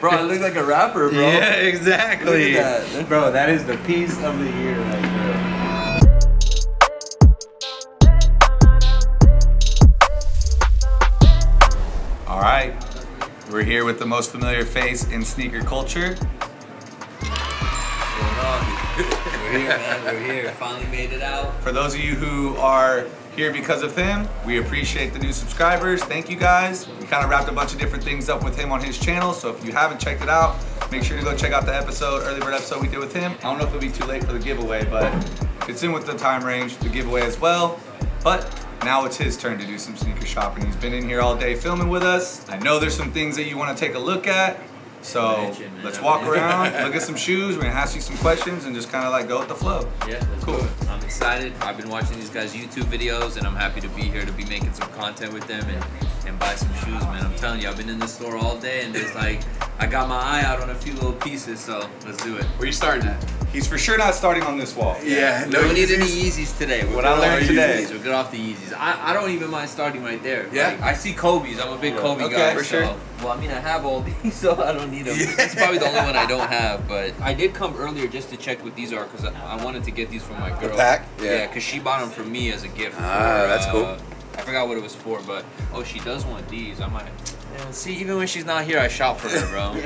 Bro, I look like a rapper, bro. Yeah, exactly. Look at that. Bro, that is the piece of the year right there. All right, we're here with the most familiar face in sneaker culture. We're here, man. We're here. Finally made it out. For those of you who are here because of him, we appreciate the new subscribers. Thank you guys. We kind of wrapped a bunch of different things up with him on his channel, so if you haven't checked it out, make sure to go check out the episode, early bird episode we did with him. I don't know if it'll be too late for the giveaway, but it's in with the time range, the giveaway as well. But now it's his turn to do some sneaker shopping. He's been in here all day filming with us. I know there's some things that you want to take a look at. So let's walk around, look at some shoes. We're gonna ask you some questions and just kind of like go with the flow. Yeah, cool. I'm excited. I've been watching these guys' YouTube videos and I'm happy to be here to be making some content with them and buy some shoes, man. I'm telling you, I've been in this store all day and it's like, I got my eye out on a few little pieces, so let's do it. Where you starting at? He's for sure not starting on this wall. Yeah, no, we need any Yeezys today. What I learned today. We'll get off the Yeezys. I don't even mind starting right there. Yeah. Like, I see Kobe's. I'm a big Kobe guy. For sure. So, well, I mean, I have all these, so I don't need them. Yeah. That's probably the only one I don't have, but I did come earlier just to check what these are because I wanted to get these from my girl. The pack? Yeah, because she bought them for me as a gift. Ah, that's cool. I forgot what it was for, but oh, she does want these. I might. See, even when she's not here, I shop for her, bro. You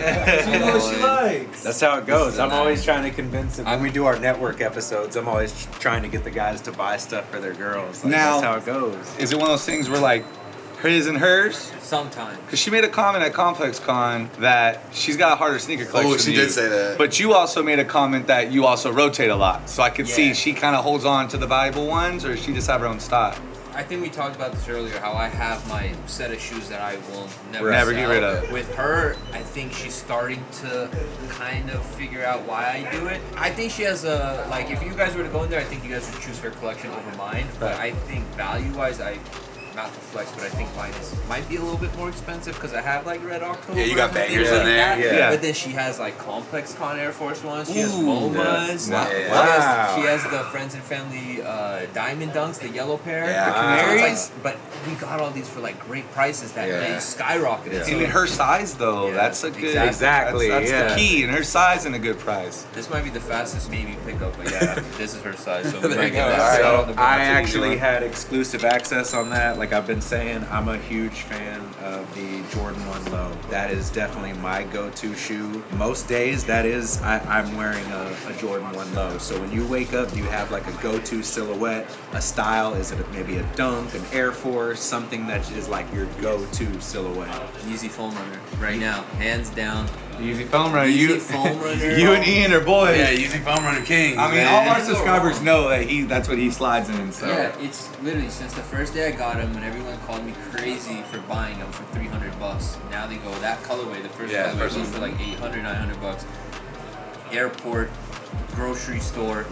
know what she likes. That's how it goes. I'm always trying to convince them. When we do our network episodes, I'm always trying to get the guys to buy stuff for their girls. Like, now, that's how it goes. Is it one of those things where, like, his and hers? Sometimes. Because she made a comment at ComplexCon that she's got a harder sneaker collection. Oh, she did say that. But you also made a comment that you also rotate a lot. So I could see she kind of holds on to the valuable ones, or she just have her own style. I think we talked about this earlier, how I have my set of shoes that I will never get rid of. With her, I think she's starting to kind of figure out why I do it. I think she has a, like, if you guys were to go in there, I think you guys would choose her collection over mine. Right. But I think value-wise, not to flex, but I think mine might be a little bit more expensive because I have like Red October. Yeah, you got bangers in there. Yeah. But then she has like Complex Con Air Force Ones. She has BOMAs. Wow. She has the Friends and Family Diamond Dunks, the yellow pair. Yeah. The Canaries. But we got all these for like great prices that they skyrocketed. Yeah. So, in her size though, that's a good. Exactly. That's the key. In her size and a good price. This might be the fastest maybe pickup, but yeah, this is her size. So we might get that. Right. So I actually had exclusive access on that. Like I've been saying, I'm a huge fan of the Jordan 1 Low. That is definitely my go-to shoe. Most days, that is, I'm wearing a Jordan 1 Low. So when you wake up, do you have like a go-to silhouette, a style? Is it maybe a Dunk, an Air Force, something that is like your go-to silhouette? Easy Foam Runner right now, hands down. Easy Foam Runner. You and Ian are boys. Yeah, Easy Foam Runner King. I mean, all our subscribers know that that's what he slides in. So. Yeah, it's literally since the first day I got him, when everyone called me crazy for buying them for 300 bucks. Now they go that colorway. The first colorway goes for like 800, 900 bucks. Airport, grocery store,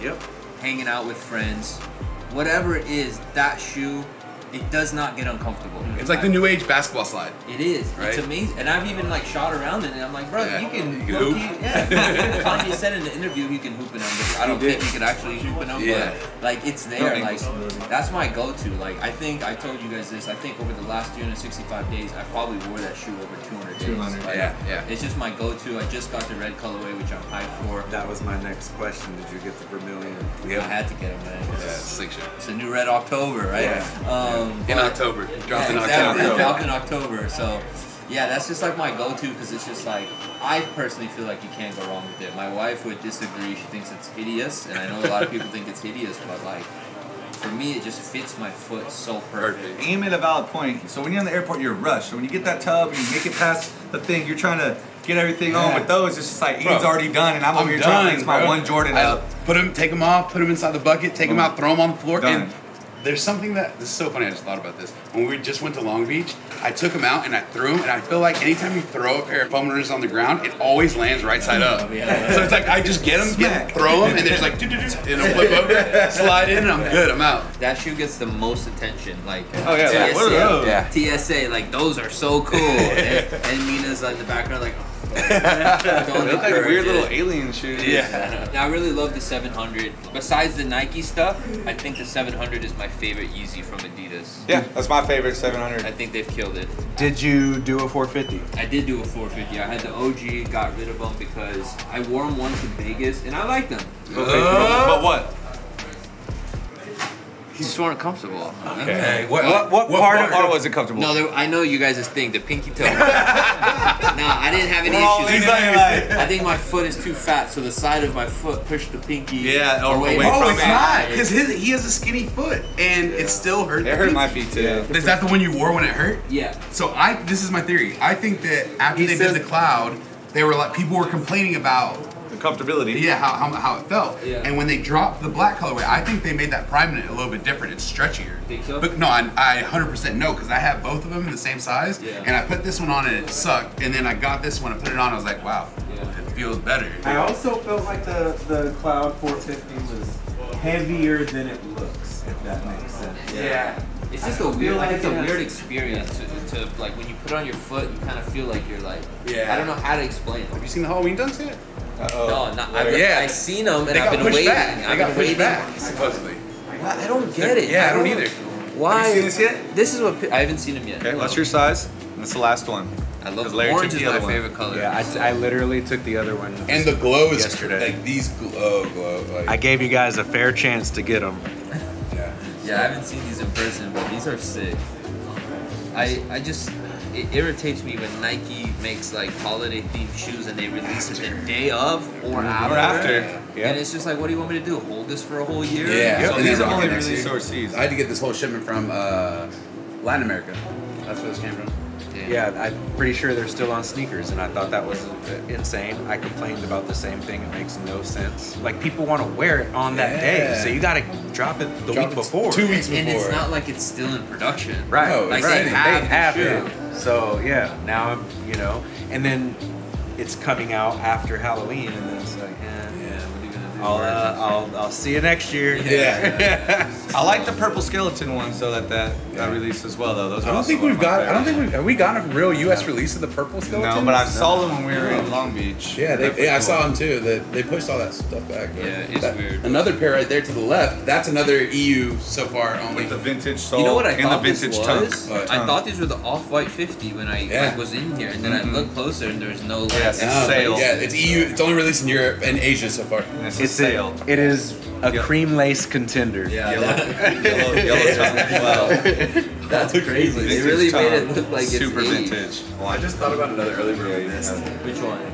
hanging out with friends, whatever it is, that shoe. It does not get uncomfortable. It's like the new age basketball slide. It is. Right? It's amazing. And I've even like shot around it and I'm like, bro, you can hoop. Kanye said in the interview he can hoop in them, but I don't think he could actually hoop in them. But like it's there. Like that's my go-to. Like I think I told you guys this. I think over the last 365 days, I probably wore that shoe over 200 days. Like, yeah. It's just my go-to. I just got the red colorway, which I'm hyped for. That was my next question. Did you get the Vermilion? Yeah, I had to get it, man. Yeah, sick shit. It's a new Red October, right? Yeah. In October. Dropped in October. It dropped in October. So, yeah, that's just like my go-to because it's just like, I personally feel like you can't go wrong with it. My wife would disagree. She thinks it's hideous. And I know a lot of people think it's hideous, but like, for me, it just fits my foot so perfect. Aim at a valid point. So when you're in the airport, you're rushed. So when you get that tub and you make it past the thing, you're trying to get everything on with those. It's just like, Ian's already done, and I'm over here trying to fix my one Jordan up. Put them, take them off, put them inside the bucket, take them out, throw them on the floor. Done. And there's something that, this is so funny, I just thought about this. When we just went to Long Beach, I took them out and I threw them, and I feel like anytime you throw a pair of foam runners on the ground, it always lands right side up. So it's like, I just get them, throw them, and there's like, and I'll flip over, slide in, and I'm good, I'm out. That shoe gets the most attention, like TSA, like those are so cool. And Mina's in the background like, It's like weird little alien shoes. Yeah. Now, I really love the 700. Besides the Nike stuff, I think the 700 is my favorite Yeezy from Adidas. Yeah, that's my favorite 700. I think they've killed it. Did you do a 450? I did do a 450. I had the OG, got rid of them because I wore them once in Vegas and I liked them. But what? He just weren't comfortable. Okay. What part wasn't comfortable? No, I know you guys' thing, the pinky toe. No, I didn't have any issues. I think my foot is too fat, so the side of my foot pushed the pinky away from it's not, because he has a skinny foot, and it still hurt. It hurt my feet too. Yeah. Is that the one you wore when it hurt? Yeah. So this is my theory. I think that after they did the Cloud, they were like, people were complaining about comfortability. Yeah, how it felt. Yeah. And when they dropped the black colorway, I think they made that Primate a little bit different. It's stretchier. Think so? But no, I 100% know, because I have both of them in the same size, and I put this one on and it sucked, and then I got this one and put it on, I was like, wow, it feels better. I also felt like the Cloud 450 was heavier than it looks, if that makes sense. Yeah. It's just a weird, like it's a weird experience to like when you put on your foot, you kind of feel like you're like, I don't know how to explain it. Have you seen the Halloween dunks yet? No, I've seen them, and I've been waiting. I've been waiting. Supposedly. I don't get it. Yeah, I don't either. Why? Have you seen this yet? This is what I haven't seen them yet. Okay, that's your size. That's the last one. I love the orange. Is my favorite color. Yeah, I literally took the other one. And the glow is yesterday. Like these glow. Like. I gave you guys a fair chance to get them. Yeah, I haven't seen these in person, but these are sick. It irritates me when Nike makes like holiday themed shoes and they release it the day of or after. Yeah. And it's just like, what do you want me to do? Hold this for a whole year? Yeah. So these are only released overseas. I had to get this whole shipment from Latin America. That's where this came from. Yeah, I'm pretty sure they're still on sneakers, and I thought that was insane. I complained about the same thing. It makes no sense. Like, people want to wear it on that day, so you got to drop it the week before. 2 weeks before. And it's not like it's still in production. Right. No, like, right. They have it. So, yeah, now I'm, you know. And then it's coming out after Halloween, and then it's like, I'll see you next year. Yeah. I like the purple skeleton ones though that released as well though. Those I don't think we've gotten a real US release of the purple skeleton. No, but I saw them when we were in Long Beach. Yeah, I saw them too. They pushed all that stuff back. Right? Yeah, it's weird. Another pair right there to the left. That's another EU so far only. With the vintage sole. You know what I thought the vintage this was? I thought these were the Off-White 50 when I was in here, and then I looked closer and there's no sale. Yeah, it's EU. It's only released in Europe and Asia so far. It is a cream lace contender. Yeah, yellow tongue. Wow, that's crazy. They really made it look like it's super vintage. Well, I just thought about another early release. Which one?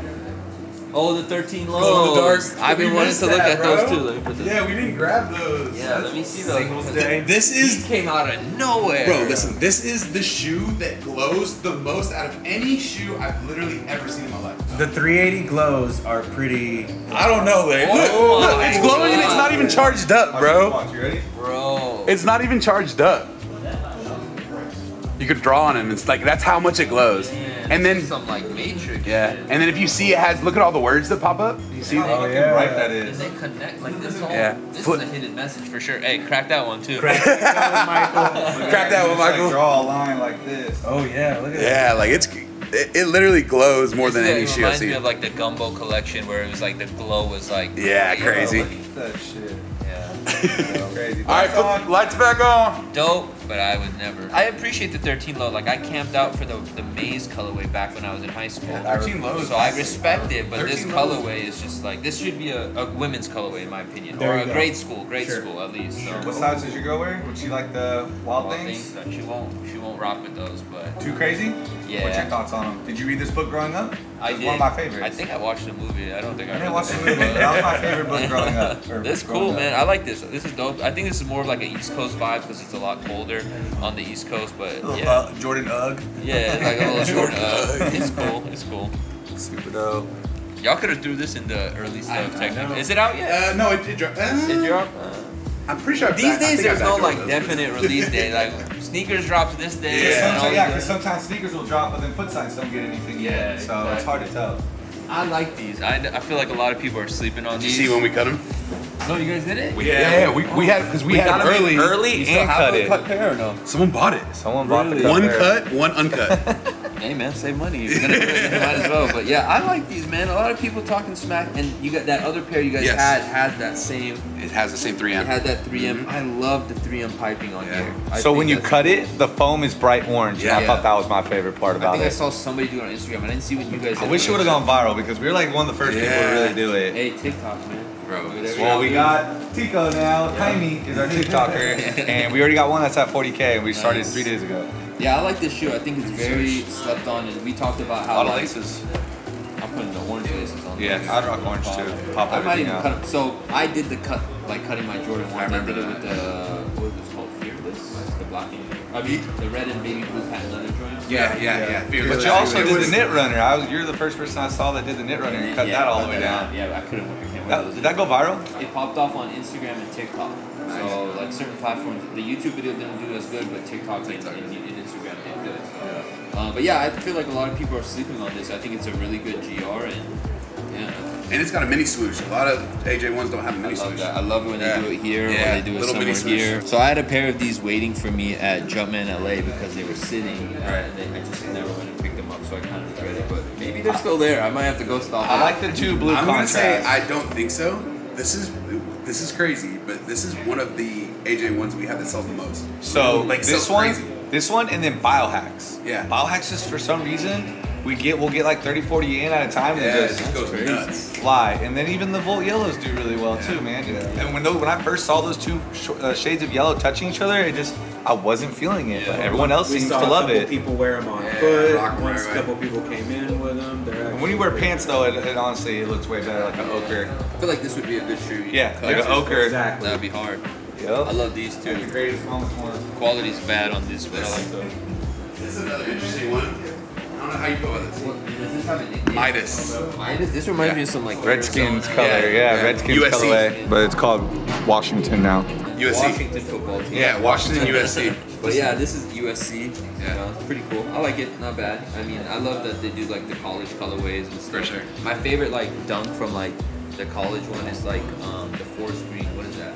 Oh, the 13 lows. I've been wanting to look at those too. Let me put those. Yeah, we didn't grab those. Yeah, let me see those. These came out of nowhere. Bro, listen. This is the shoe that glows the most out of any shoe I've literally ever seen in my life. The 380 glows are pretty. I don't know, man. Look, it's glowing and it's not even charged up, bro. You ready? Bro. It's not even charged up. You could draw on it and it's like, that's how much it glows. And then some like matrix. Yeah. And then if you see it has, look at all the words that pop up. You see how bright that is. They connect like this whole. Yeah. This is a hidden message for sure. Hey, crack that one too. Crack that one, Michael. Crack that one, Michael. Like, draw a line like this. Oh yeah. Look at that. Yeah, like it literally glows more than any shoe I've seen. It reminds me of like the Gumbo collection where it was like the glow was like. Yeah, crazy. Look at that shit. Crazy. All right, put lights back on. Dope, but I would never. I appreciate the 13 low. Like I camped out for the maize colorway back when I was in high school. Yeah, 13 lows. So I respect it, but this colorway is just like this should be a women's colorway in my opinion, there or a grade school at least. So. What size did you go wearing? Would she like the wild things? She won't rock with those, but too crazy. Yeah. What's your thoughts on them? Did you read this book growing up? I did. One of my favorites. I think I watched the movie. I don't think I read the movie. That was my favorite book growing up. That's cool, man. I like this. This is dope. I think this is more of like an East Coast vibe because it's a lot colder on the East Coast, but Jordan Ugg. Yeah, like a little Jordan Ugg. It's cool. It's cool. Super dope. Y'all could have threw this in the early stuff technically. Is it out yet? No, it dropped. It dropped? I'm pretty sure these days there's no like definite release day. Like sneakers drops this day. Yeah, because sometimes sneakers will drop, but then foot signs don't get anything yet. So it's hard to tell. I like these. I feel like a lot of people are sleeping on these. Did you see when we cut them? No, you guys did it? Yeah, we had it early and cut it. Someone bought it. Someone bought the cut. One cut, one uncut. Hey man, save money. If you're gonna do it, you might as well. But yeah, I like these, man. A lot of people talking smack, and you got that other pair you guys had that same. It has the same 3M. It had that 3M. I love the 3M piping on here. So when you cut it, the foam is bright orange. Yeah. And I thought that was my favorite part about it. I think I saw somebody do it on Instagram. I didn't see what you guys did. I wish it would have gone viral because we were like one of the first people to really do it. Hey, TikTok, man. Well, we got Tico now. Jaime is our TikToker, and we already got one that's at 40K, and we started 3 days ago. Yeah, I like this shoe. I think it's very slept on, and we talked about how a lot of laces. I'm putting the orange laces on. Yeah, I'd rock orange too. Pop I might even out. Cut them. So I did the cut by cutting my Jordan 1. I remember I did it with the what was it called, Fearless, the blocking. I mean, the red and baby blue patent leather joints. Yeah. Fearless. But you also did the Knit Runner. You're the first person I saw that did the Knit Runner and cut that all the way down. Yeah, I couldn't work. Did that go viral? It popped off on Instagram and TikTok. Nice. So like certain platforms, the YouTube video didn't do as good, but TikTok and Instagram did good. So. Yeah. But yeah, I feel like a lot of people are sleeping on this. I think it's a really good GR, and and it's got a mini swoosh. A lot of AJ ones don't have a mini swoosh. That. I love when they do it here, when they do it somewhere here. So I had a pair of these waiting for me at Jumpman LA because they were sitting, and I just never went and picked them up. So I kind of regret it, but. Maybe they're still there. I might have to go stop. I like the two blue contrasts. I'm gonna say I don't think so. This is crazy, but this is one of the AJ ones we have that sells the most. So like this one, and then biohacks. Yeah, biohacks is for some reason we'll get like 30, 40 in at a time. Yeah, and it goes nuts. Fly, and then even the Volt yellows do really well too, man. Yeah. And when I first saw those two shades of yellow touching each other, I wasn't feeling it, but everyone else seems to love it. People wear them on foot. Once a couple people came in with them. And when you wear pants though, it honestly looks way better, like an ochre. I feel like this would be a good shoe. Yeah, like an ochre. Exactly. That'd be hard. Yep. I love these two. The greatest one. Quality's bad on this, but I like them. This is another interesting one. I don't know how you feel about this. Does this have a nickname? Midas. Midas? This reminds me of some like Redskins color. Yeah, Redskins colorway. But it's called Washington now. USC. Washington football team. Yeah, Washington USC. But yeah, this is USC. Yeah, pretty cool. I like it. Not bad. I mean, I love that they do like the college colorways and stuff. For sure. My favorite like dunk from like the college one is like the forest green. What is that?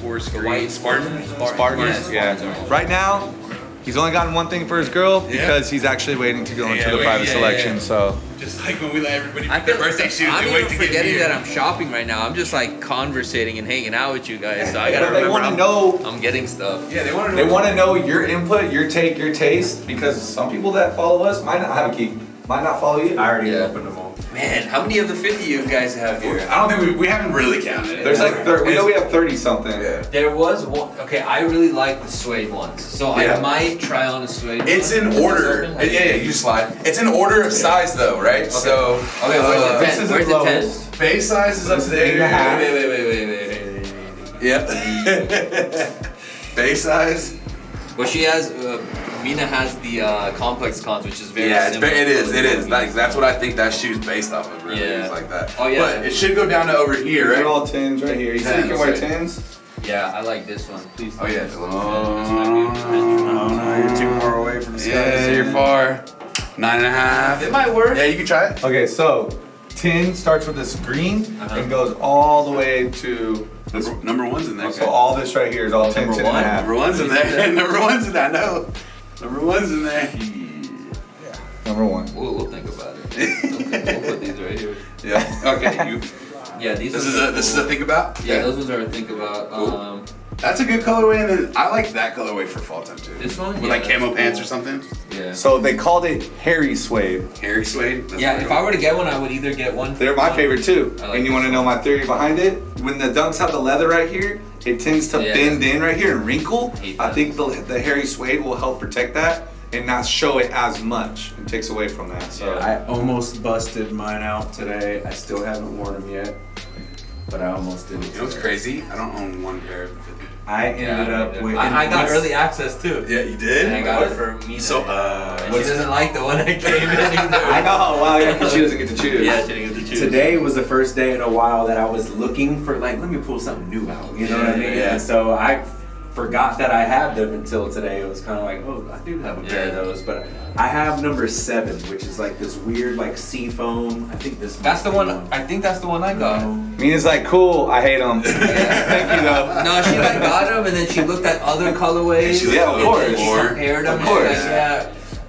Forest green. The white Spartans. Yeah. Right now, he's only gotten one thing for his girl because he's actually waiting to go into the private selection. So just like when we let everybody pick their birthday shoes, they wait to get here. I'm forgetting that I'm shopping right now. I'm just like conversating and hanging out with you guys. So I gotta remember. They want to know I'm getting stuff. Yeah, they want to know. They want to know your input, your take, your taste, because some people that follow us might not have a key, might not follow you. I already opened them all. Man, how many of the 50 you guys have here? I don't think we haven't really counted. There's like 30, we know we have 30-something. Yeah. There was one. Okay, I really like the suede ones, so I might try on a suede. It's in order. You slide. It's in order of size though, right? Okay. So where's the 10? Base size is up to 8.5. Wait. Yep. Base size. Well, she has. Mina has the complex cons, which is very similar. It is. Like, that's what I think that shoe's based off of, really. Yeah. Like that. Oh, yeah. But it should go down to over here, right? They're all 10s right here. You think you can wear 10s? Yeah, I like this one. Please. Oh, yeah. Oh, no, you're too far away from the sky. Yeah, you're far. 9.5. It might work. Yeah, you can try it. Okay, so 10 starts with this green and goes all the way to... Number 1's in there. Okay. So all this right here is all 10, 10.5. Number 1's in there. Number 1's in there, I know. Number 1's in there. Yeah. Number 1. We'll think about it. We'll put these right here. Yeah. Okay. This is a think about. Yeah, those ones are a think about. Cool. That's a good colorway, and I like that colorway for fall time too. This one with like camo pants or something. Yeah. So they called it hairy suede. Hairy suede. If I were to get one, I would either get one. They're my favorite too. Like, and you want to know my theory behind it? When the dunks have the leather right here, it tends to bend in right here and wrinkle. I think the hairy suede will help protect that and not show it as much. It takes away from that. So I almost busted mine out today. I still haven't worn them yet, but I almost did. You know what's crazy? I don't own one pair of the 50. I ended up with. I got early access too. Yeah, you did? And I got it for Mina. So, and she doesn't like the one I came in. I know, wow, yeah, because she doesn't get to choose. Yeah, she didn't get to choose. Today was the first day in a while that I was looking for, like, let me pull something new out. You know what I mean? Yeah. And so I forgot that I had them until today. It was kind of like, oh, I do have a pair of those. But I have number 7, which is like this weird, like, sea foam. I think this. That's the one. I think that's the one I got. Mina's like, cool. I hate them. Thank you though. No, she like got them and then she looked at other colorways. Yeah, of course. Compared them. Of course.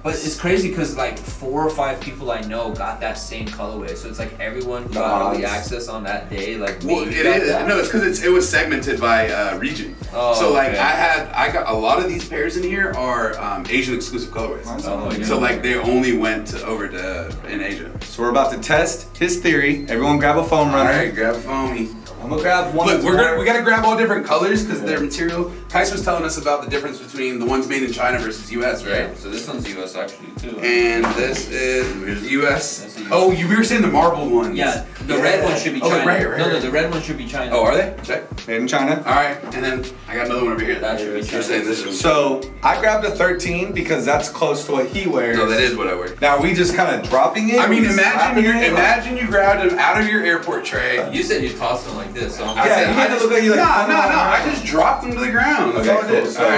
But it's crazy because like 4 or 5 people I know got that same colorway, so it's like everyone who got early access on that day, like it's because it was segmented by region. So like I got a lot of these pairs in here are Asian exclusive colorways. So like they only went over to in Asia. So we're about to test his theory. Everyone grab a foam runner. All right, grab a foamy. I'm gonna grab one. Look, we gotta grab all different colors because their material. Tice was telling us about the difference between the ones made in China versus US, right? Yeah. So this one's US actually too. And this is US. Oh, you were saying the marble ones. Yeah, the red one should be China. Oh, right. No, the red one should be China. Oh, are they? Check. Made in China. All right, and then I got another one over here. That should be China. You're saying this one. So I grabbed a 13 because that's close to what he wears. No, that is what I wear. Now we just kind of dropping it. I mean, imagine you grabbed him out of your airport tray. You said you tossed him like this, so yeah, you had to look at you like, no, I just dropped them to the ground. That's all I did. All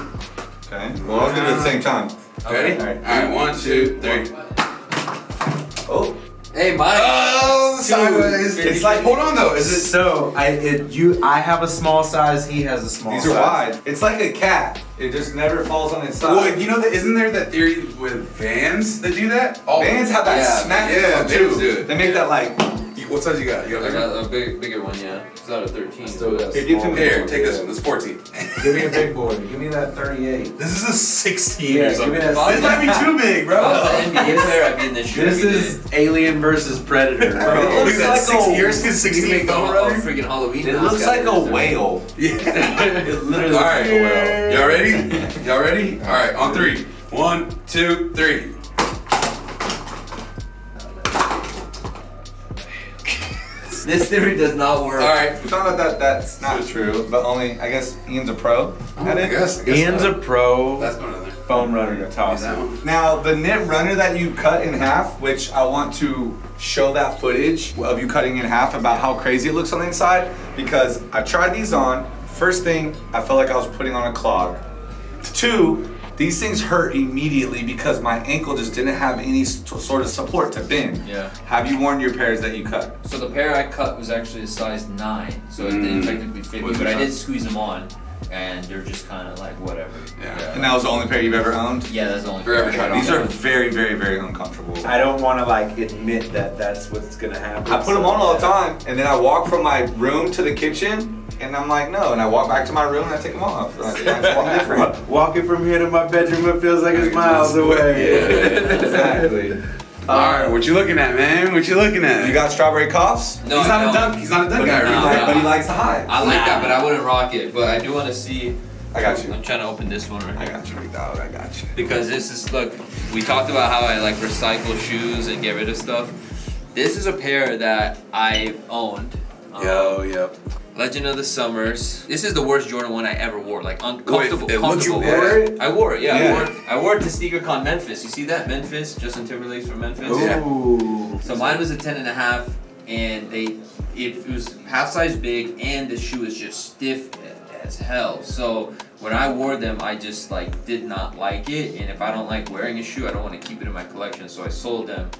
right. Okay. We'll all do it at the same time. Ready? All right. One, two, three. Oh. Hey, Mike. Oh, sideways. It's like, hold on though. Is it so? I have a small size. He has a small size. These are wide. It's like a cat. It just never falls on its side. Well, you know, isn't there that theory with Vans that do that? Vans have that smack. Yeah, they do. They make that like. What size you got? You got a bigger one, yeah. It's not a 13. So here, take this one. This is 14. Give me a big boy. Give me that 38. This is a 16 or something. This might be too big, bro. This is Alien versus Predator, bro. It looks like yours is 16. Freaking Halloween. It looks like a whale. Yeah. It literally looks like a whale. Y'all ready? Y'all ready? All right, on 3. 1, 2, 3. This theory does not work. All right, we found out that that's not true, but only, I guess, Ian's a pro at it. I guess Ian's a pro. That's one of them. Foam runner toss. Now, the knit runner that you cut in half, which I want to show that footage of you cutting in half about how crazy it looks on the inside, because I tried these on. First thing, I felt like I was putting on a clog. 2, these things hurt immediately because my ankle just didn't have any sort of support to bend. Yeah. Have you worn your pairs that you cut? So the pair I cut was actually a size 9, so it didn't technically fit me, but I did squeeze them on, and they're just kind of like whatever. Yeah. And that was the only pair you've ever owned? Yeah, that's the only pair I've tried on. These are very, very, very uncomfortable. I don't want to like admit that that's what's gonna happen. I put them on all the time, and then I walk from my room to the kitchen. And I'm like, no, and I walk back to my room and I take them off. Like, walking from here to my bedroom, it feels like it's miles away. Yeah, exactly. All right, what you looking at, man? What you looking at? You got strawberry coughs? No, He's not a dunk guy. But he likes the high. I like that, but I wouldn't rock it. But I do want to see. I got you. I'm trying to open this one right here. I got you, big dog. I got you. Because this is, look, we talked about how I like recycle shoes and get rid of stuff. This is a pair that I owned. Legend of the Summers. This is the worst Jordan 1 I ever wore. Like uncomfortable. I wore it. Yeah, I wore it to SneakerCon Memphis. You see that? Memphis. Justin Timberlake's from Memphis. Ooh. So mine was a 10.5, and it was half size big, and the shoe is just stiff as hell. So when I wore them, I just like did not like it, and if I don't like wearing a shoe, I don't want to keep it in my collection. So I sold them.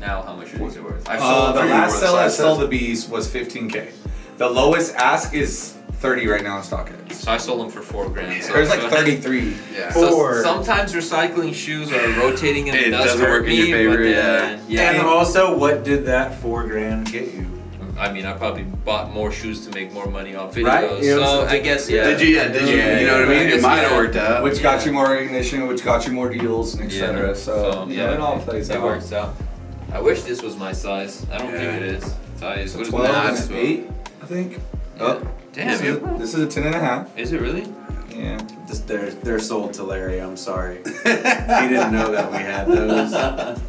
Now how much are these worth? The last sell I sold the bees was 15K. The lowest ask is 30 right now on StockX. So I sold them for $4 grand. So there's like 33. Yeah. So sometimes recycling shoes are rotating and it doesn't work in your favor. Yeah. And also, what did that $4 grand get you? I mean, I probably bought more shoes to make more money off videos. Right? So I guess, yeah. Did you? You know what I mean? It might have worked out. Which got you more recognition, which got you more deals, and etc. So yeah, it all plays out. It works out. I wish this was my size. I don't think it is. Size. What is that? 8. I think. Oh, damn! This is a 10.5. Is it really? Yeah. They're sold to Larry. I'm sorry. He didn't know that we had those.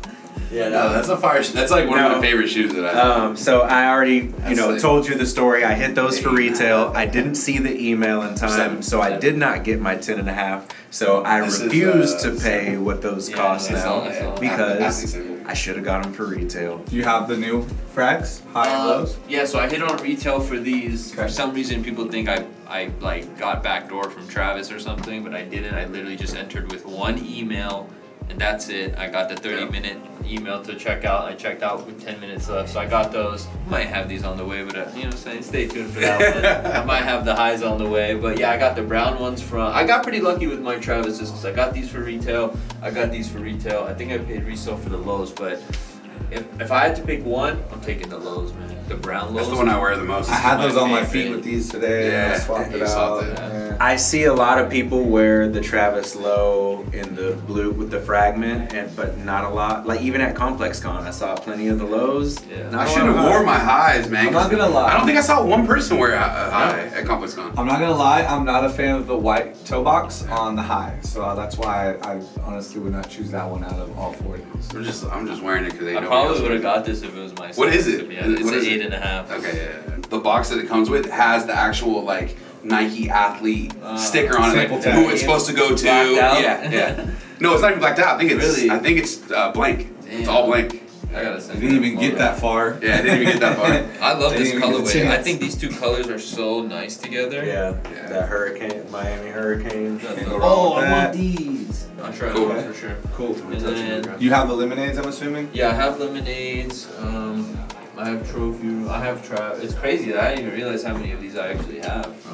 Yeah, no, that's a fire. That's like one of my favorite shoes that I have. So I already, told you the story. I hit those for retail. I didn't see the email in time, so I did not get my 10.5. So I refused to pay what those cost now because I should have got them for retail. Do you have the new frags, high and lows? Yeah, so I hit on retail for these. Okay. For some reason, people think I like got backdoor from Travis or something, but I didn't. I literally just entered with one email. and that's it. I got the 30-minute email to check out. I checked out with 10 minutes left, so I got those. Might have these on the way, but you know what I'm saying? Stay tuned for that one. I might have the highs on the way, but yeah, I got the brown ones from, I got pretty lucky with my Travis's because I got these for retail. I think I paid resale for the lows, but if I had to pick one, I'm taking the lows, man. The brown lows. That's the one I wear the most. I had those on my feet with these today. Yeah, I swapped it out. Yeah. I see a lot of people wear the Travis Low in the blue with the fragment, and but not a lot. Like even at ComplexCon, I saw plenty of the lows. Yeah. I should have worn my highs, man. I'm not gonna lie. I don't think I saw one person wear a high at ComplexCon. I'm not gonna lie. I'm not a fan of the white toe box on the high, so that's why I honestly would not choose that one out of all four of these. I'm just wearing it because they know. I probably would have got this if it was my size. What is it? It's an 8.5. Okay, yeah. The box that it comes with has the actual like Nike athlete sticker on it, like, who it's supposed to go to. Yeah, yeah. No, it's not even blacked out. I think it's blank. Damn. It's all blank. I gotta say, I didn't even get that far. Yeah, I didn't even get that far. I love this colorway. I think these two colors are so nice together. Yeah, yeah. That hurricane, Miami hurricane. Oh, I want these. I'll try those for sure. Cool. And then, you have the lemonades, I'm assuming? Yeah, I have lemonades. I have trophy. I have Travis. It's crazy that I didn't even realize how many of these I actually have, bro.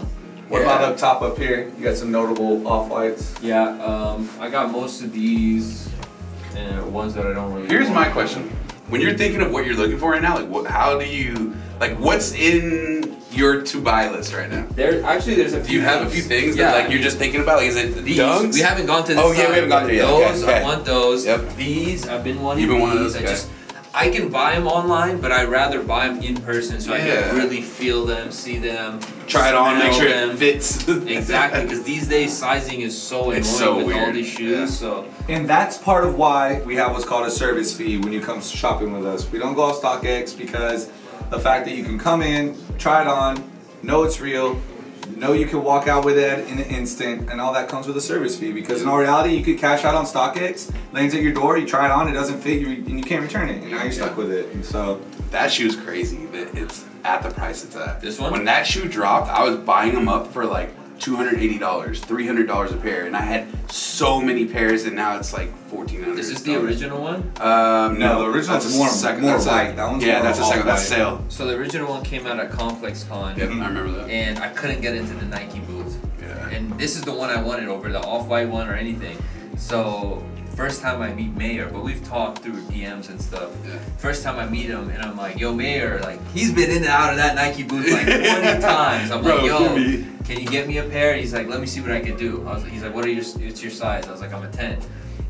What about up top up here? You got some notable Off-Whites. Yeah, I got most of these and ones that I don't really Here's my question. When you're thinking of what you're looking for right now, like how do you, like what's in your to-buy list right now? There's a few. Do you have a few things that like you're just thinking about? Like is it these? Dunks? We haven't gone to this we haven't gone to those. Okay. I want those. Yep. These, I've been wanting these. Okay. I can buy them online, but I'd rather buy them in person so I can really feel them, see them, try it on, make sure it fits. Exactly, because these days sizing is so annoying with all these shoes. Yeah. So, and that's part of why we have what's called a service fee when you come shopping with us. We don't go off StockX because the fact that you can come in, try it on, know it's real, know you can walk out with it in an instant, and all that comes with a service fee because in all reality you could cash out on StockX, lands at your door, you try it on, it doesn't fit, and you can't return it, and now you're stuck with it. And so that shoe's crazy that it's at the price it's at. This one? When that shoe dropped, I was buying them up for like $280, $300 a pair, and I had so many pairs, and now it's like $1,400. Is this the original one? No, the original one's a second. That's like, that one's that's a second. That's sale. So the original one came out at ComplexCon. Yep, I remember that. And I couldn't get into the Nike booth. Yeah. And this is the one I wanted over the Off-White one or anything. So first time I meet Mayor, but we've talked through DMs and stuff. Yeah. First time I meet him, and I'm like, yo, Mayor, like he's been in and out of that Nike booth like 20 times. I'm like, yo, can you get me a pair? He's like, let me see what I can do. I was like, he's like, what are your, it's your size? I was like, I'm a 10.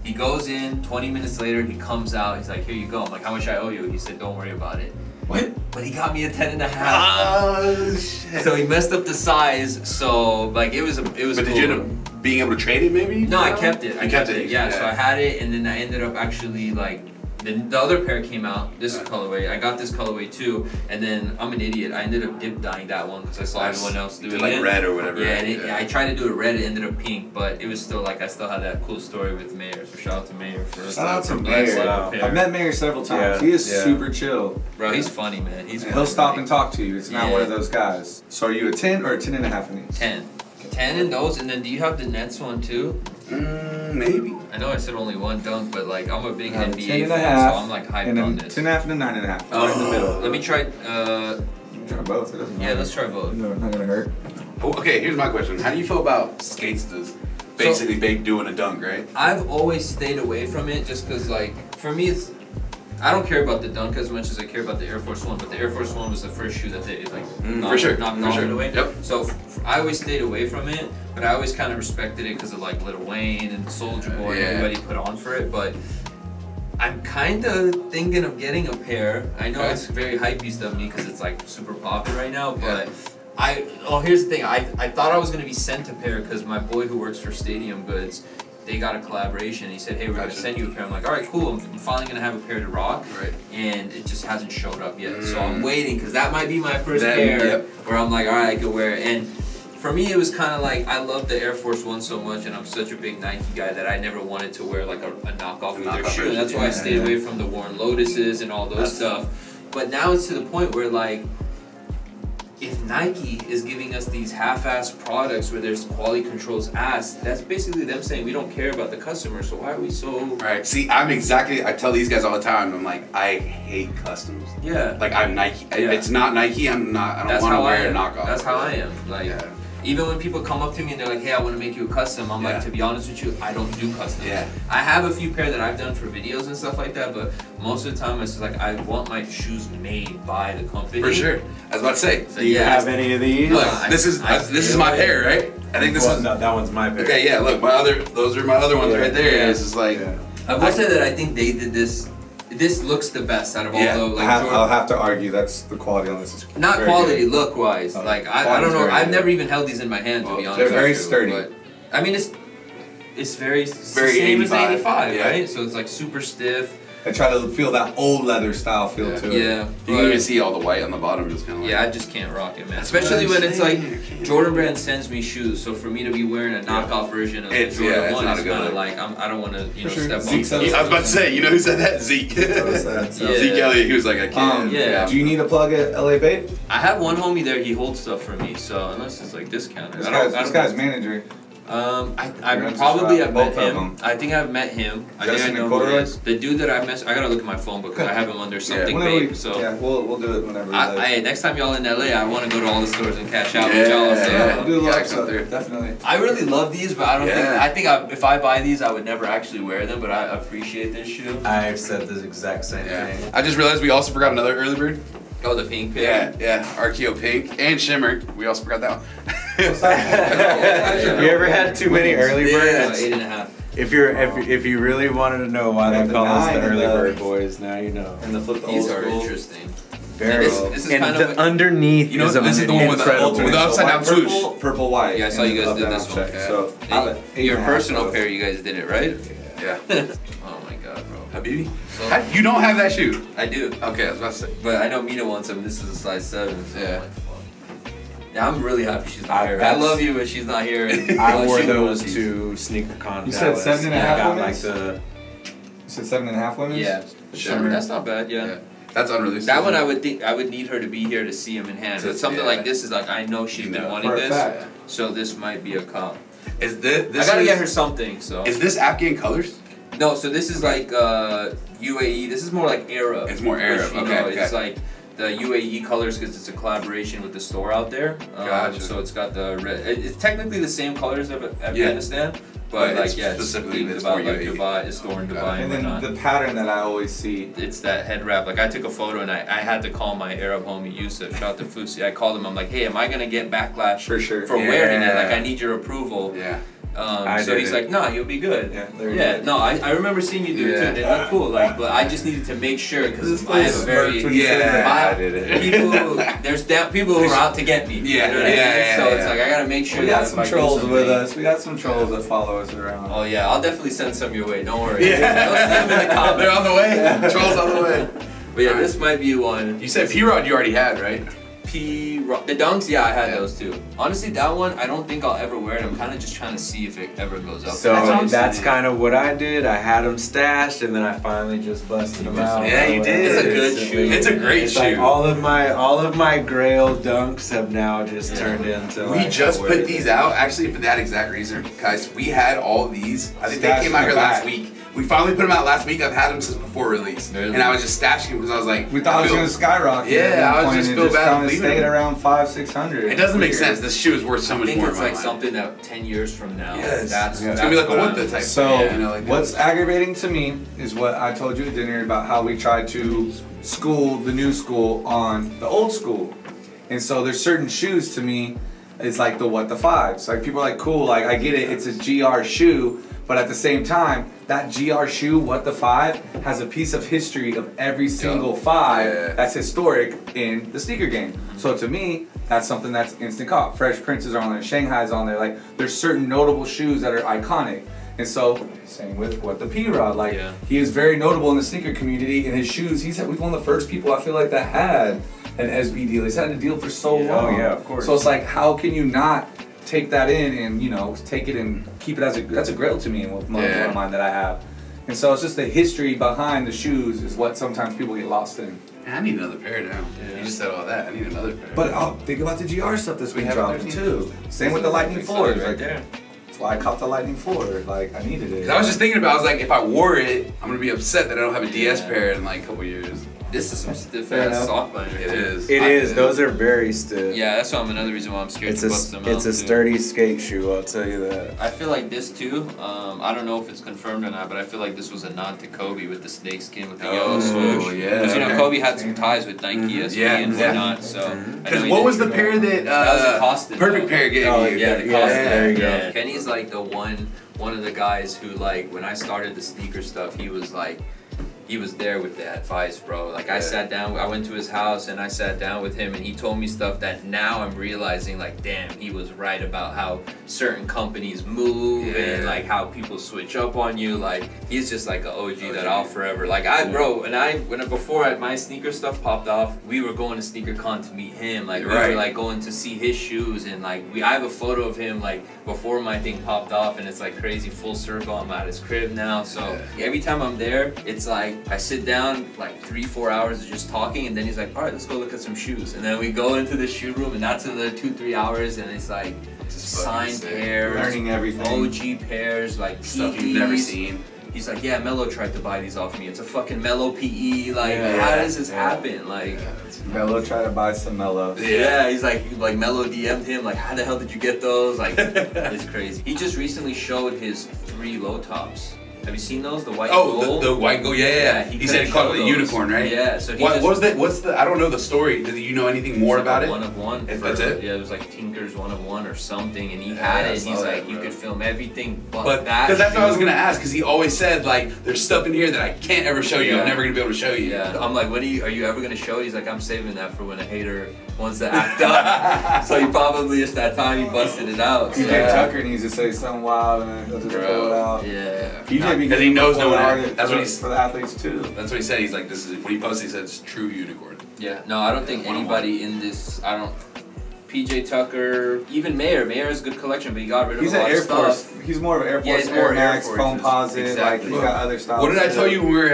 He goes in, 20 minutes later, he comes out. He's like, here you go. I'm like, how much I owe you? He said, don't worry about it. What? But he got me a 10.5. Oh, shit. So he messed up the size. So like, it was But cool. Did you end up being able to trade it maybe? No, I kept it. I kept it. Yeah, so I had it, and then I ended up actually like, then the other pair came out, this colorway. I got this colorway too, and then I'm an idiot. I ended up dip dyeing that one because I saw everyone else doing it. Like red or whatever. Yeah, I tried to do it red, it ended up pink, but it was still like, I still had that cool story with Mayor, so shout out to Mayor for us. Shout out to Mayor. I've met Mayor several times. Yeah. He is super chill. Bro, he's funny, man. He's funny. He'll stop and talk to you. It's not one of those guys. So are you a 10 or a 10 and a half in these? 10. 10 in those, and then do you have the Nets one too? Maybe. I know I said only one dunk, but like I'm a big NBA fan, so I'm like hyped on this. 10.5 and a 9.5. Oh, right in the middle. Let me try. Try both. It doesn't matter. Yeah, let's try both. No, it's not gonna hurt. Oh, okay, here's my question. How do you feel about skates? Basically, doing a dunk, right? I've always stayed away from it just because, like, for me, it's. I don't care about the Dunk as much as I care about the Air Force One, but the Air Force One was the first shoe that they like knocked away. Yep. So I always stayed away from it, but I always kind of respected it because of like Lil Wayne and Soulja Boy and everybody put on for it. But I'm kind of thinking of getting a pair. I know it's very hypebeast of me because it's like super popular right now, but. Here's the thing. I thought I was gonna be sent a pair because my boy who works for Stadium Goods, they got a collaboration. He said, hey, we're gonna send you a pair. I'm like, all right, cool. I'm finally gonna have a pair to rock. Right. And it just hasn't showed up yet. So I'm waiting because that might be my first pair where I'm like, all right, I could wear it. And for me, it was kind of like, I love the Air Force One so much, and I'm such a big Nike guy that I never wanted to wear like a knockoff with their shoe. That's why I stayed away from the Warren Lotuses and all those stuff. But now it's to the point where like, if Nike is giving us these half-assed products where there's quality controls ass, that's basically them saying we don't care about the customer, so why are we so... Right, see, I'm exactly, I tell these guys all the time, I'm like, I hate customs. Yeah. Like, I'm Nike. Yeah. If it's not Nike, I'm not, I don't want to wear a knockoff. That's how I am. Like, yeah. Even when people come up to me and they're like, hey, I want to make you a custom, I'm like, to be honest with you, I don't do customs. Yeah. I have a few pair that I've done for videos and stuff like that, but most of the time it's just like, I want my shoes made by the company. For sure. I was about to say, so do you have any of these? Look, this is my pair, right? I think this is... No, that one's my pair. Okay, yeah, look, my other, those are my other ones right there. Yeah. It's just like... Yeah. I will say that I think they did this... This looks the best out of all those. Like, I'll have to argue that's the quality on this. Is not quality look-wise. Like I don't know. I've never even held these in my hand to be honest. They're very sturdy. But, I mean, it's very same as 85, right? So it's like super stiff. I try to feel that old leather style feel to it. Yeah, you can even see all the white on the bottom. Just kind of like, yeah, I just can't rock it, man. Especially when it's like Jordan Brand sends me shoes, so for me to be wearing a knockoff version of Jordan 1 is kind of like I don't want to, you know, step on. I was about to say, you know who said that? Zeke. Zeke Elliott. He was like, I can't. Yeah. Do you need a plug at LA Babe? I have one homie there. He holds stuff for me, so unless it's like discounted. This guy's manager. I probably have met him. I think I've met him. I think I know who he is. The dude that I messaged, I gotta look at my phone because I have him under something Babe. So yeah, we'll do it whenever. Hey, next time y'all in LA, I want to go to all the stores and cash out with y'all. Yeah, do a live stuff there, definitely. I really love these, but I don't think. I think if I buy these, I would never actually wear them. But I appreciate this shoe. I've said this exact same thing. I just realized we also forgot another early bird. Oh, the pink pair. Yeah, Archeo Pink and Shimmer. We also forgot that one. You ever had too many early birds? Yeah, 8.5. If you really wanted to know why they call us the early bird boys, now you know. And the flip these are interesting. Very well. This is and kind of underneath. You know, this is the one with the upside down swoosh. Purple white. Yeah, I saw you guys did this one. So your personal pair, you guys did it, right? Yeah. Oh my god, bro. Habibi? You don't have that shoe? I do. Okay, I was about to say. But I know Mina wants them. This is a size 7. Yeah. Yeah, I'm really happy she's not here. I love you, but she's not here. I wore those to SneakerCon. You said 7.5 women? Like the... You said 7.5 women? Yeah. Sure. That's not bad, yeah. That's unreleased. That one I would think I would need her to be here to see them in hand. But something like this is like, I know she's been wanting this. Fact. So this might be a comp. Is this I gotta get her something, so... Is this Afghan colors? No, so this is like UAE. This is more like Arab. It's more Arab, okay. It's like... the UAE colors because it's a collaboration with the store out there. Gotcha. So it's got the red. It's technically the same colors of Afghanistan, but like specifically it's about like Dubai, it's store in Dubai and then whatnot. The pattern that I always see. It's that head wrap. Like I took a photo and I had to call my Arab homie Yusuf, shout out to Fusi. I called him. I'm like, hey, am I gonna get backlash for sure for wearing it? Like I need your approval. Yeah. So he's like, no, you'll be good. I remember seeing you do it too. They look cool, like, but I just needed to make sure because I have a very people who are out to get me. So it's like I gotta make sure. We got some trolls with us. We got some trolls that follow us around. Oh yeah, I'll definitely send some your way. Don't worry. They'll see them in the comments. They're on the way. Yeah. Trolls on the way. But yeah, this might be one. You said P-Rod you already had, right? The Dunks, yeah, I had those too. Honestly, that one, I don't think I'll ever wear it. I'm kind of just trying to see if it ever goes up. So that's kind of what I did. I had them stashed, and then I finally just busted them out. Yeah, you did. It's a good shoe. It's a great shoe. Like all of my grail Dunks have now just turned into. We just put these out actually for that exact reason, guys. We had all these. I think they came out here last week. We finally put them out last week. I've had them since before release, and I was just stashing them because I was like, we thought it was gonna skyrocket. Yeah, I was just feel bad leaving it around 500-600. It doesn't make sense. This shoe is worth so much more. I think it's like something that 10 years from now, that's gonna be like a what the type. So what's aggravating to me is what I told you at dinner about how we tried to school the new school on the old school, and so there's certain shoes to me. It's like the what the fives. Like people are like, cool. Like I get it. It's a GR shoe. But at the same time, that GR shoe, what the five, has a piece of history of every single five that's historic in the sneaker game. So to me, that's something that's instant cop. Fresh Princes are on there, Shanghai's on there. Like there's certain notable shoes that are iconic. And so, same with what the P-Rod, like he is very notable in the sneaker community and his shoes, he's we've one of the first people I feel like that had an SB deal. He's had a deal for so long. Oh yeah, of course. So it's like, how can you not take that in and, you know, take it and keep it as a, that's a grail to me and mine that I have. And so it's just the history behind the shoes is what sometimes people get lost in. I need another pair now. Yeah. You just said all that. I need another pair. But I'll think about the GR stuff that's been dropping too. Same with the Lightning 4s right there. That's why I copped the Lightning 4. Like, I needed it. Cause I was just thinking about, I was like, if I wore it, I'm gonna be upset that I don't have a DS pair in like a couple years. This is some stiff ass soft liner. It is. It is. Those are very stiff. Yeah, that's why I'm another reason why I'm scared to bust them out. It's a sturdy skate shoe, I'll tell you that. I feel like this too, I don't know if it's confirmed or not, but I feel like this was a nod to Kobe with the snake skin with the yellow swoosh. Oh, yeah. Because, you know, Kobe had some ties with Nike, USC, and whatnot, so. Because what was the pair that, that was the perfect pair gave you? Yeah, the Costin. There you go. Kenny's like the one of the guys who, like, when I started the sneaker stuff, he was like, he was there with the advice, bro. Like, I sat down, I went to his house and I sat down with him and he told me stuff that now I'm realizing, like, damn, he was right about how certain companies move and like how people switch up on you. Like, he's just like an OG that I'll forever. Like, I, bro, and I, when before my sneaker stuff popped off, we were going to SneakerCon to meet him. Like, we were like going to see his shoes and like, I have a photo of him like before my thing popped off and it's like crazy full circle. I'm at his crib now. So every time I'm there, it's like, I sit down like 3-4 hours of just talking and then he's like, all right, let's go look at some shoes. And then we go into the shoe room and that's another 2-3 hours and it's like signed pairs, learning everything, OG pairs, like stuff you've never seen. He's like, yeah, Mello tried to buy these off me. It's a fucking Mello PE. Like, how does this happen? Like, Mello tried to buy some Mello. Yeah, he's like Mello DM'd him. Like, how the hell did you get those? Like, it's crazy. He just recently showed his 3 low tops. Have you seen those? The white gold? Oh, the white gold, yeah. He said it called the unicorn, right? Yeah, so he what was that? What's the, I don't know the story. Did you know anything more like about it? One of one. That's it? Yeah, it was like Tinker's one of one or something, and he had it. He's like, you could film everything but that. Because that's what I was going to ask, because he always said, like, there's stuff in here that I can't ever show you. I'm never going to be able to show you. Yeah. I'm like, what are you ever going to show? He's like, I'm saving that for when a hater wants to act up. So he probably, just that time, he busted it out. PJ Tucker needs to say something wild, and he'll just pull it out. Yeah. Because he knows no one artist. That's what he's for the athletes too. That's what he said. He's like, this is when he posted. He said it's true unicorn. Yeah. No, I don't think anybody in this. I don't. PJ Tucker, even Mayor. Mayor's good collection, but he got rid of a lot of stuff. He's more of an Air Force, Air Max, Foam Posit. Exactly. Like, he got other styles. What did I tell you when we were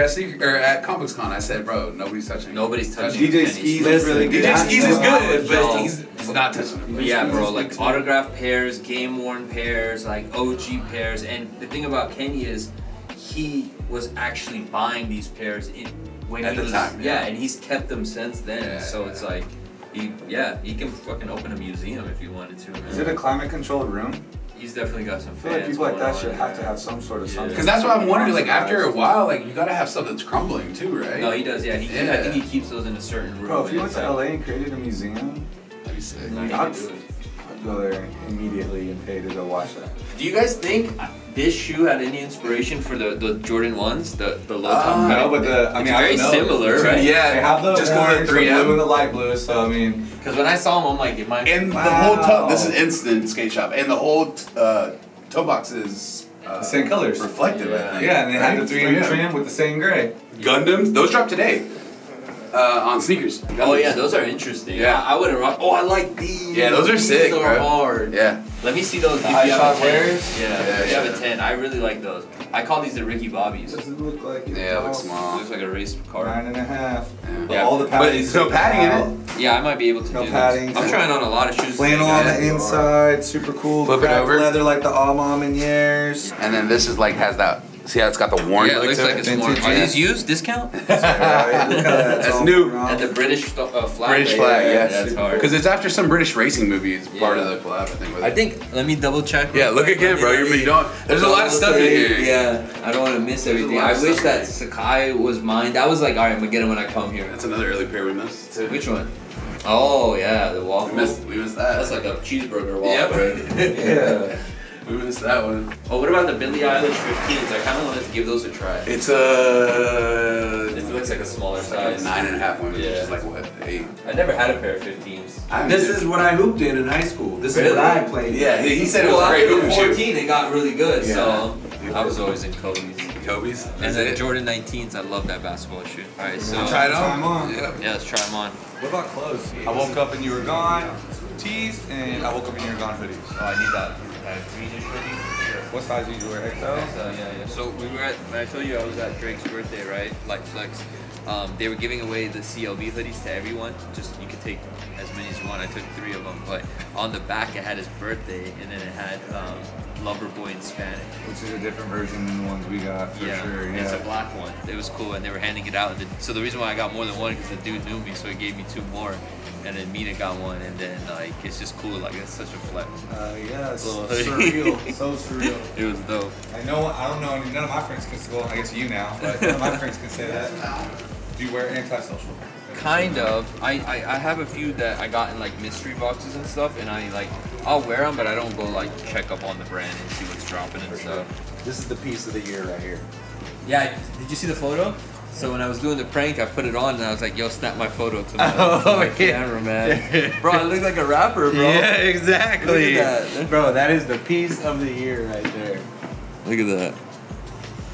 at Complex Con? I said, bro, nobody's touching. Nobody's touching. DJ Skis is really good. DJ Skis is good, but he's not touching him. Yeah, bro, like autographed pairs, game worn pairs, like OG pairs, and the thing about Kenny is, he was actually buying these pairs when at the time, and he's kept them since then. So it's like, he can fucking open a museum if he wanted to. Man. Is it a climate controlled room? He's definitely got some fans. I feel like people like that should have to have some sort of something. Because that's what I'm wondering, like, after a while, like, you gotta have stuff that's crumbling too, right? No, he does, yeah. I think he keeps those in a certain room. Bro, if you went to LA and created a museum, that'd be sick. I'd go there immediately and pay to go watch that. Do you guys think this shoe had any inspiration for the Jordan 1s, the low top? No, but the, I mean, I don't know. It's very similar, right? Yeah, they have the just going to 3M with the light blue, so I mean. Because when I saw them, I'm like, it might be. And the whole top, this is Instant Skate Shop, and the whole toe box is the same colors. Reflective, I think. Yeah, and they had the 3M trim with the same gray. Gundams, those dropped today. On sneakers. Oh yeah, those are interesting. Yeah, I wouldn't rock. Oh, I like these. Yeah, those are sick. Those are hard. Yeah. Let me see those. If you have a 10. Yeah, if you have a 10. I really like those. I call these the Ricky Bobbies. Does it look like? Yeah, it looks small. It looks like a race car. 9.5. Yeah. But all the padding. But no padding in it. Yeah, I might be able to do padding. I'm trying on a lot of shoes. Flannel on the inside, super cool. Flip it over. Leather like the all Montagniers. And then this is like has that. See how it's got the worn look to it? Yeah, it looks like it's worn. Are these used? Discount? That's new. And the British flag. British flag, yeah. That's hard. Because it's after some British racing movie. It's part of the collab, I think. I think, let me double check. Yeah, look again, bro. You don't. There's a lot of stuff in here. Yeah, I don't want to miss everything. I wish that Sakai was mine. I was like, all right, I'm going to get it when I come here. That's another early pair we missed. Which one? Oh, yeah, the waffle. We missed that. That's like a cheeseburger waffle. Yeah. We missed that one. Oh, what about the Billie Eilish 15s? I kind of wanted to give those a try. It's a... It looks like a smaller size. Like a 9.5 one. Yeah. Just like, what, 8? I never had a pair of 15s. This is what I hooped in high school. This is what I played. Yeah, he said it was great. Well, after 14, it got really good, so... I was always in Kobe's. And then Jordan 19s, I love that basketball shoe. All right, so... Try it on? Yeah, let's try them on. What about clothes? I woke up and you were gone. Tees, and I woke up and you were gone hoodies. Oh, I need that. What size do you wear? XL? Yeah, yeah. So we were at, when I told you I was at Drake's birthday, right? Like Flex. They were giving away the CLB hoodies to everyone. Just you could take as many as you want. I took 3 of them, but on the back it had his birthday, and then it had Loverboy in Spanish, which is a different version than the ones we got for sure. Yeah, it's a black one. It was cool, and they were handing it out. So the reason why I got more than one because the dude knew me, so he gave me 2 more, and then Mina got one, and then like it's just cool. Like it's such a flex. Yeah, it's surreal. So surreal. It was dope. I know. I don't know. None of my friends can. Well, I guess you now, but none of my friends can say that. Do you wear antisocial? Kind of. I have a few that I got in like mystery boxes and stuff, and I'll wear them, but I don't go like check up on the brand and see what's dropping and stuff. This is the piece of the year right here. Yeah, did you see the photo? So when I was doing the prank, I put it on and I was like, yo, snap my photo to my, camera, man. Bro, I look like a rapper, bro. Yeah, exactly. Look at that. Bro, that is the piece of the year right there. Look at that.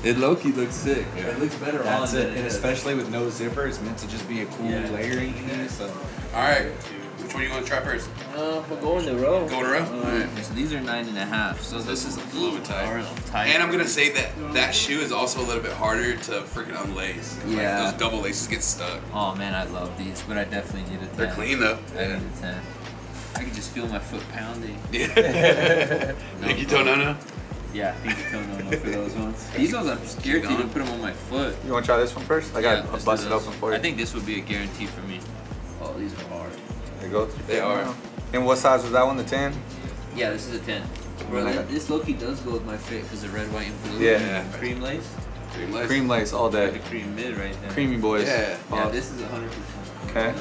It low-key looks sick. Yeah. It looks better on it. And especially with no zipper, it's meant to just be a cool layering in there. So. All right. Which one do you want to try first? We'll go in the row. Go in a row? All right. So these are 9.5. So this is a little bit tight. And I'm going to say that that shoe is also a little bit harder to freaking unlace. Yeah. Like, those double laces get stuck. Oh, man, I love these. But I definitely need a 10. They're clean, though. I need a 10. I can just feel my foot pounding. Yeah. Pinky toe no-no? Yeah, pinky toe no-no for those ones. These ones I'm scared to even put them on my foot. You want to try this one first? I got to bust it open for you. I think this would be a guarantee for me. Oh, these are hard. They are. And what size was that one? The 10? Yeah, this is a 10. Bro, this low-key does go with my fit because the red, white, and blue. Yeah. Cream lace. Cream lace. Cream lace all day. Like a cream mid right there. Creamy boys. Yeah. Yeah, this is 100%. Okay.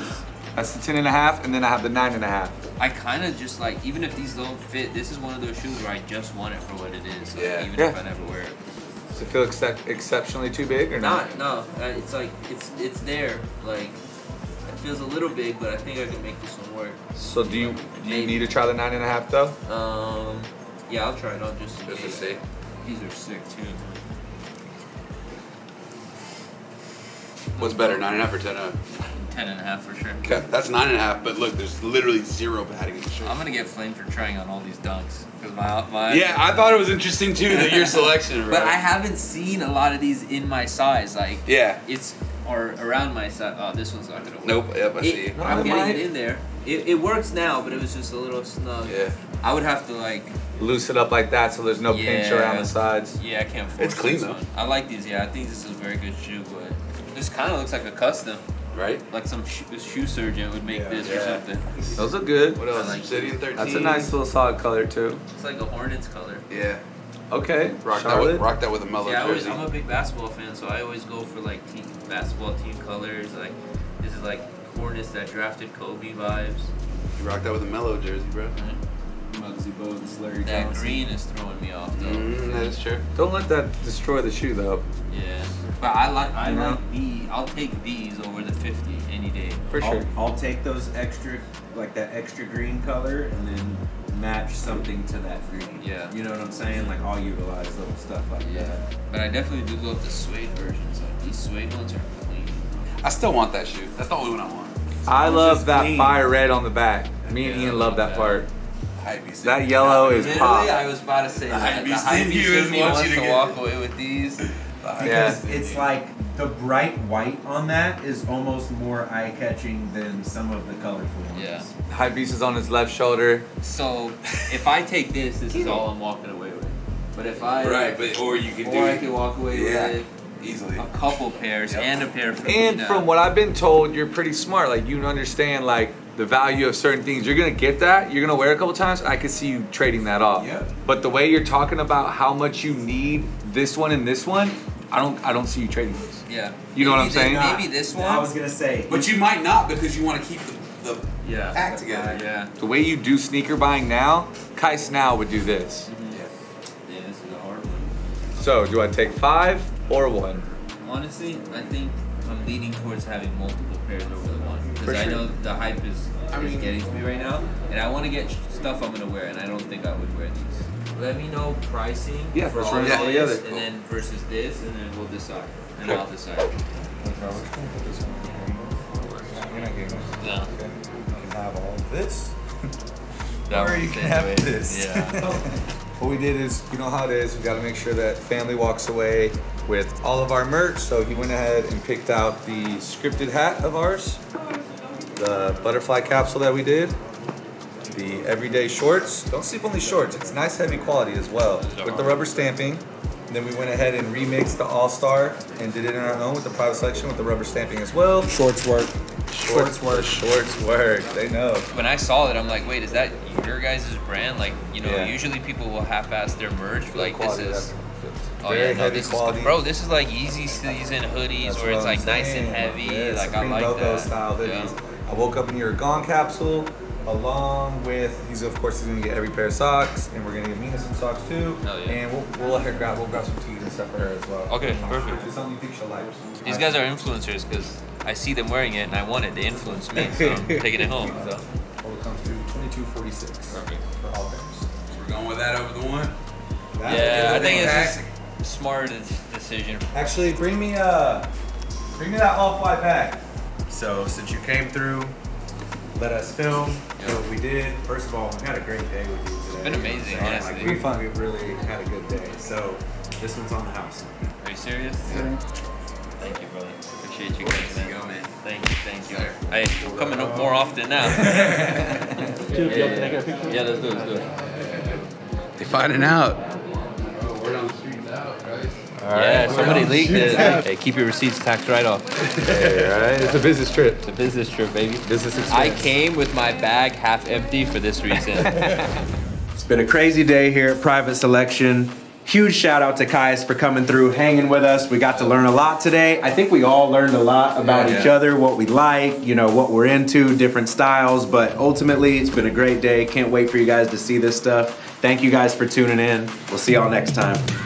That's the 10.5, and then I have the 9.5. I kind of just like, even if these don't fit, this is one of those shoes where I just want it for what it is. So even if I never wear it. Does it feel exceptionally too big or not? No, it's like it's there. Like it feels a little big, but I think I can make this one work. So do you need to try the 9.5 though? Yeah, I'll try it. I'll just to see. These are sick too. What's better, 9.5 or 10.5? 10.5 for sure. Okay, that's 9.5, but look, there's literally 0 padding in the shirt. I'm gonna get flamed for trying on all these dunks. Cause yeah, I thought it was interesting too that your selection, right? But I haven't seen a lot of these in my size, like it's or around my size. Oh, this one's not gonna work. Nope, yep, I see. No, I'm getting it in there. It works now, but it was just a little snug. Yeah. I would have to like loose it up like that so there's no pinch around the sides. Yeah, I can't force it. It's clean though. I like these, I think this is a very good shoe, but this kind of looks like a custom. Right? Like some shoe surgeon would make this or something. Those look good. What else? Obsidian 13. That's a nice little solid color too. It's like a Hornets color. Yeah. Okay. Rock that with a Mello jersey. I'm a big basketball fan, so I always go for like team, basketball team colors. Like this is like Hornets that drafted Kobe vibes. You rock that with a Mello jersey, bro. Muggsy Bogues, Larry Johnson. That green is throwing me off though. That is true. Don't let that destroy the shoe though. Yeah. But I like these. I'll take these over the 50 any day. For sure. I'll take those extra, like that extra green color, and then match something to that green. Yeah. You know what I'm saying? Like I'll utilize little stuff like that. But I definitely do love the suede versions. Like these suede ones are clean. I still want that shoe. That's the only one I want. I love that fire red on the back. Me and Ian love that part. That yellow is pop. I was about to say that. The Hypebeast wants you to walk away with these. Because it's like the bright white on that is almost more eye-catching than some of the colorful ones. Yeah. Hypebeast is on his left shoulder. So if I take this, this is all I'm walking away with. But if I I can walk away with easily a couple pairs and a pair. And from what I've been told, you're pretty smart. Like you understand like the value of certain things. You're gonna get that. You're gonna wear it a couple times. I could see you trading that off. Yeah. But the way you're talking about how much you need this one and this one. I don't see you trading this. Yeah. You know what I'm saying? Maybe this one. I was going to say. But you might not because you want to keep the act together. Yeah. The way you do sneaker buying now, Kai Snell would do this. Yeah, this is a hard one. So, do I take 5 or 1? Honestly, I think I'm leaning towards having multiple pairs over the one. Because I know the hype is getting to me right now. And I want to get stuff I'm going to wear, and I don't think I would wear these. Let me know pricing for all of this, and then versus this, and then we'll decide. And I'll decide. You're not getting this. No. Okay. You can have all of this, or you can have this. Yeah. What we did is, you know how it is, we gotta make sure that family walks away with all of our merch. So he went ahead and picked out the scripted hat of ours, the butterfly capsule that we did, the everyday shorts. Don't sleep on these shorts. It's nice heavy quality as well with the rubber stamping. And then we went ahead and remixed the All-Star and did it on our own with the Private Selection with the rubber stamping as well. Shorts work. Shorts work. Shorts work. They know. When I saw it, I'm like, wait, is that your guys' brand? Like, you know, usually people will half-ass their merch. Like, this is... Oh yeah, no, this is, bro, this is like Yeezy season hoodies where it's like nice and heavy. Yeah, like I like that style hoodies. I woke up in your Gone capsule along with he's of course he's gonna get every pair of socks, and we're gonna give Mina some socks too. Oh, yeah. And we'll let her grab some teas and stuff for her as well. Okay, perfect. It's something you think she'll like. These guys are influencers because I see them wearing it and I want it. They influence me, so I'm taking it home. So. Total comes to 2246. Perfect for all pairs. So we're going with that over the one. Yeah, I think it's a smart decision. Actually, bring me that Off-White bag. So since you came through, let us film. Yep. So we did. First of all, we had a great day with you today. It's been amazing, honestly. Like, we really had a good day. So this one's on the house. Are you serious? Yeah. Thank you, brother. Appreciate you guys. There you go, man. Thank you. Hey, we're coming up more often now. Yeah, let's do it. They're finding out. All right, somebody leaked it. Hey, keep your receipts tax write-off. Hey, all right, it's a business trip. It's a business trip, baby. Business experience. I came with my bag half empty for this reason. It's been a crazy day here at Private Selection. Huge shout out to Kaius for coming through, hanging with us. We got to learn a lot today. I think we all learned a lot about each other, what we like, you know, what we're into, different styles. But ultimately, it's been a great day. Can't wait for you guys to see this stuff. Thank you guys for tuning in. We'll see y'all next time.